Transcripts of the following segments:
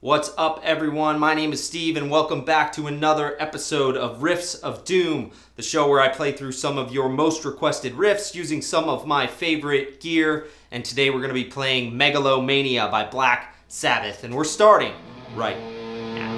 What's up, everyone? My name is Steve, and welcome back to another episode of Riffs of Doom, the show where I play through some of your most requested riffs using some of my favorite gear. And today we're going to be playing Megalomania by Black Sabbath, and we're starting right now.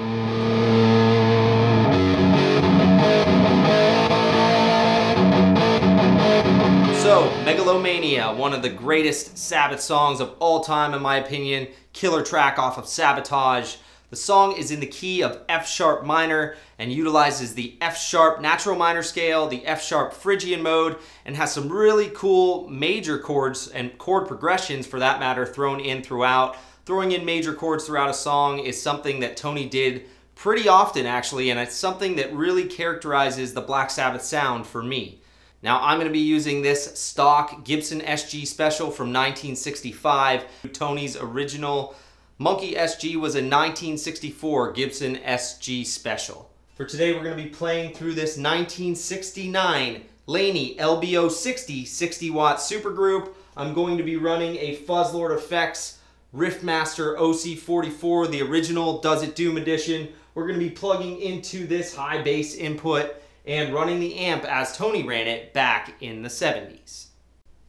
So, Megalomania, one of the greatest Sabbath songs of all time in my opinion, killer track off of Sabotage. The song is in the key of F# minor and utilizes the F# natural minor scale, the F# Phrygian mode, and has some really cool major chords and chord progressions for that matter thrown in throughout. Throwing in major chords throughout a song is something that Tony did pretty often actually, and it's something that really characterizes the Black Sabbath sound for me. Now, I'm going to be using this stock Gibson SG Special from 1965. Tony's original Monkey SG was a 1964 Gibson SG Special. For today, we're going to be playing through this 1969 Laney LBO-60 60-watt supergroup. I'm going to be running a Fuzzlord FX Riftmaster OC44, the original Does It Doom edition. We're going to be plugging into this high bass input and running the amp as Tony ran it back in the 70s.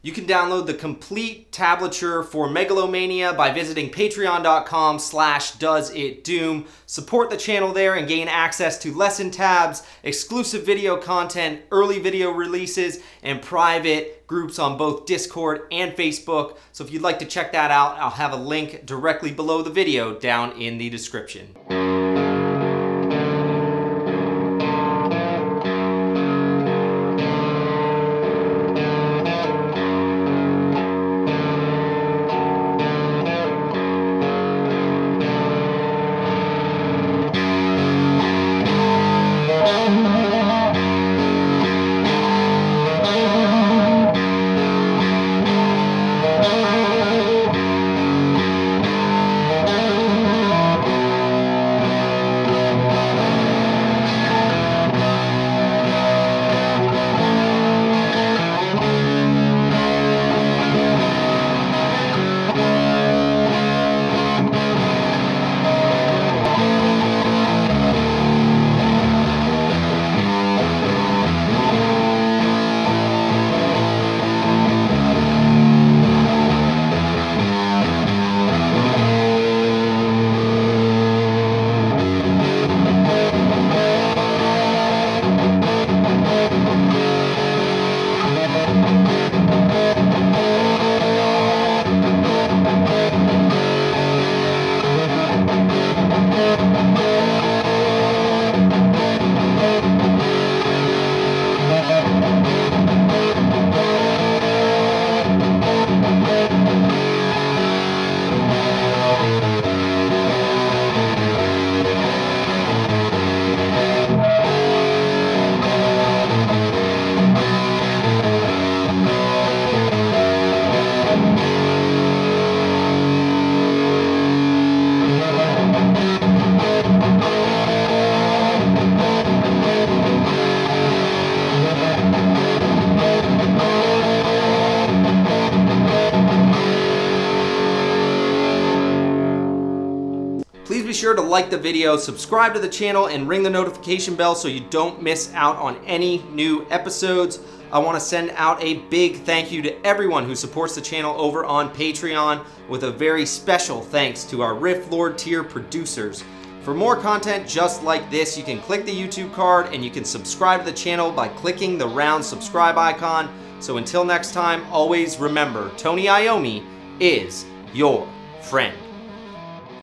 You can download the complete tablature for Megalomania by visiting patreon.com/doesitdoom. Support the channel there and gain access to lesson tabs, exclusive video content, early video releases, and private groups on both Discord and Facebook. So if you'd like to check that out, I'll have a link directly below the video down in the description. Please be sure to like the video, subscribe to the channel, and ring the notification bell so you don't miss out on any new episodes. I want to send out a big thank you to everyone who supports the channel over on Patreon, with a very special thanks to our Riff Lord tier producers. For more content just like this, you can click the YouTube card and you can subscribe to the channel by clicking the round subscribe icon. So until next time, always remember, Tony Iommi is your friend.